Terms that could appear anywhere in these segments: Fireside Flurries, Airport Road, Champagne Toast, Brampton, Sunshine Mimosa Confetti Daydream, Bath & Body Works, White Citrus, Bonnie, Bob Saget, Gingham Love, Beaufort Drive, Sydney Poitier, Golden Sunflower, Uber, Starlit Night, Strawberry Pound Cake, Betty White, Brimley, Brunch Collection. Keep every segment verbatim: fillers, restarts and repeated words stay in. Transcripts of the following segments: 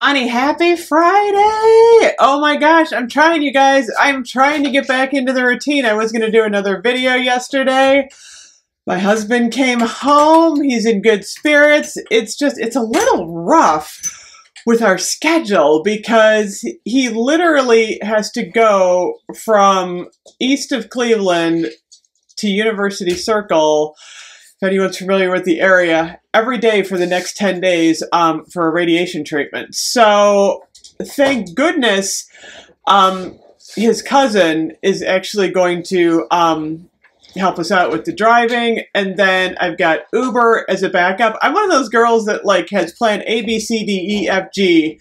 Bonnie, happy Friday! Oh my gosh, I'm trying, you guys. I'm trying to get back into the routine. I was going to do another video yesterday. My husband came home. He's in good spirits. It's just, it's a little rough with our schedule because he literally has to go from east of Cleveland to University Circle, if anyone's familiar with the area, every day for the next ten days um, for a radiation treatment. So thank goodness um, his cousin is actually going to um, help us out with the driving. And then I've got Uber as a backup. I'm one of those girls that like has plan A, B, C, D, E, F, G.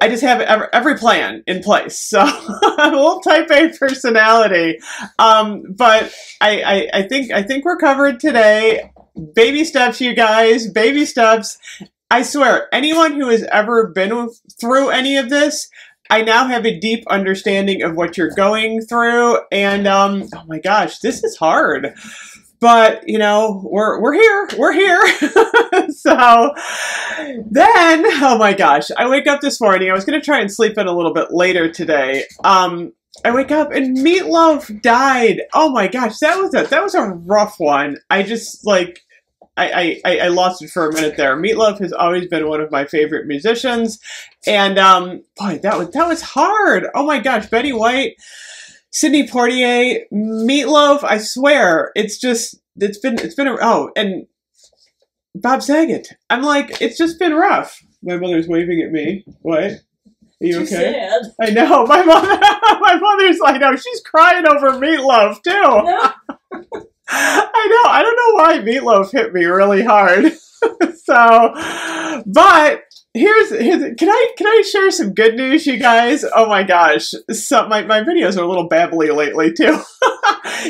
I just have every plan in place. So I'm a little type A personality. Um, but I, I, I think I think we're covered today. Baby steps, you guys, baby steps. I swear, anyone who has ever been through any of this, I now have a deep understanding of what you're going through. And um, oh my gosh, this is hard. But, you know, we're, we're here, we're here. So then, oh my gosh, I wake up this morning. I was going to try and sleep in a little bit later today. Um, I wake up and Meatloaf died. Oh my gosh, that was a, that was a rough one. I just like, I, I, I lost it for a minute there. Meatloaf has always been one of my favorite musicians. And um, boy, that was, that was hard. Oh my gosh, Betty White, Sydney Poitier, Meatloaf, I swear, it's just, it's been, it's been, a, oh, and Bob Saget. I'm like, it's just been rough. My mother's waving at me. What? Are you okay? Sad. I know. My mother, my mother's like, no, she's crying over Meatloaf, too. No. I know. I don't know why Meatloaf hit me really hard. So, but... Here's, here's can I can I share some good news, you guys? Oh my gosh, some, my my videos are a little babbly lately too.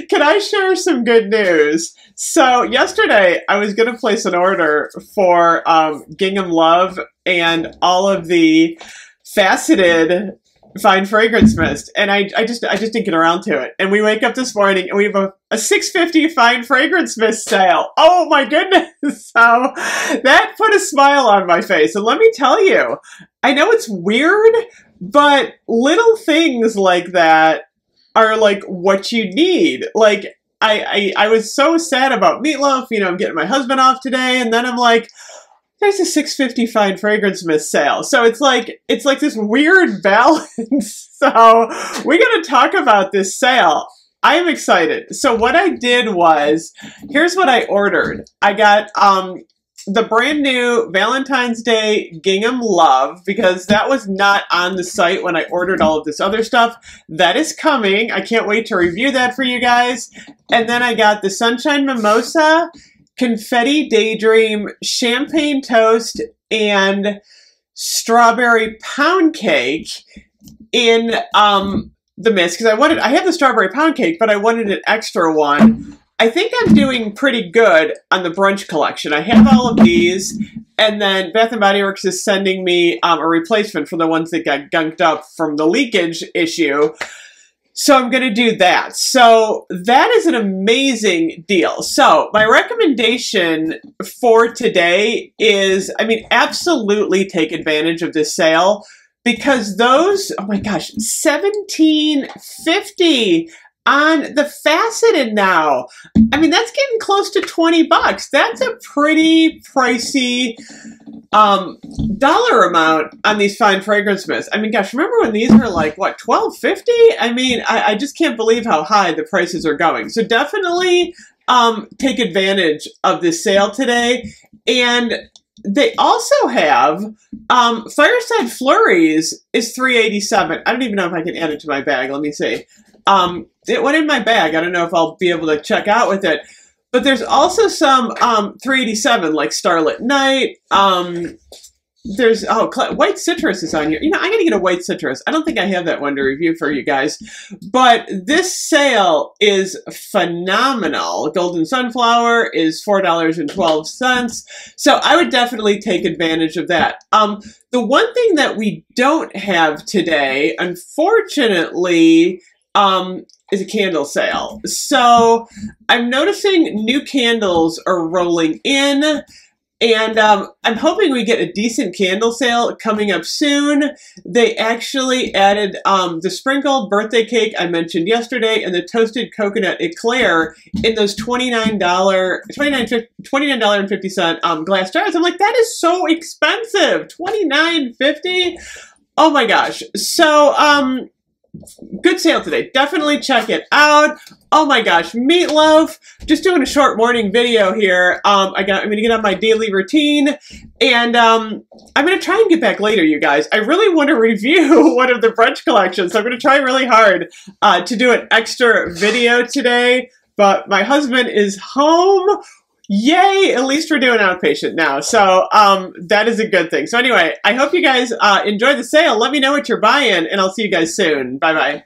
Can I share some good news? So yesterday I was gonna place an order for um, Gingham Love and all of the faceted fine fragrance mist, and I I just I just didn't get around to it. And we wake up this morning and we have a a six fifty fine fragrance mist sale. Oh my goodness. So that put a smile on my face. And let me tell you, I know it's weird, but little things like that are like what you need. Like I, I, I was so sad about Meatloaf, you know, I'm getting my husband off today. And then I'm like, there's a six fifty fine fragrance mist sale. So it's like, it's like this weird balance. So we're going to talk about this sale. I'm excited. So what I did was, here's what I ordered. I got um, the brand new Valentine's Day Gingham Love, because that was not on the site when I ordered all of this other stuff. That is coming. I can't wait to review that for you guys. And then I got the Sunshine Mimosa Confetti Daydream, Champagne Toast, and Strawberry Pound Cake in... Um, the mist, because I wanted, I have the Strawberry Pound Cake, but I wanted an extra one. I think I'm doing pretty good on the Brunch Collection. I have all of these, and then Bath and Body Works is sending me um, a replacement for the ones that got gunked up from the leakage issue. So I'm going to do that. So that is an amazing deal. So my recommendation for today is, I mean, absolutely take advantage of this sale. Because those, oh my gosh, seventeen fifty on the faceted now. I mean, that's getting close to twenty bucks. That's a pretty pricey um, dollar amount on these fine fragrance mists. I mean, gosh, remember when these were like, what, twelve fifty? I mean, I, I just can't believe how high the prices are going. So definitely um, take advantage of this sale today. And they also have um, Fireside Flurries is three eighty-seven. I don't even know if I can add it to my bag. Let me see. Um, it went in my bag. I don't know if I'll be able to check out with it. But there's also some um, three eighty-seven like Starlit Night. Um, there's oh White Citrus is on here. You know, I'm gonna get a White Citrus. I don't think I have that one to review for you guys. But this sale is phenomenal. Golden Sunflower is four dollars and twelve cents. So I would definitely take advantage of that. Um, the one thing that we don't have today, unfortunately, um, is a candle sale. So I'm noticing new candles are rolling in. And um, I'm hoping we get a decent candle sale coming up soon. They actually added um, the sprinkled birthday cake I mentioned yesterday and the toasted coconut eclair in those twenty-nine dollars and fifty cents um, glass jars. I'm like, that is so expensive, twenty-nine fifty? Oh my gosh. So, um, good sale today. Definitely check it out. Oh my gosh, meatloaf. Just doing a short morning video here. Um, I got, I'm going to get on my daily routine, and um, I'm going to try and get back later, you guys. I really want to review one of the brunch collections, so I'm going to try really hard uh, to do an extra video today, but my husband is home. Yay, at least we're doing outpatient now. So um, that is a good thing. So anyway, I hope you guys uh, enjoy the sale. Let me know what you're buying, and I'll see you guys soon. Bye-bye.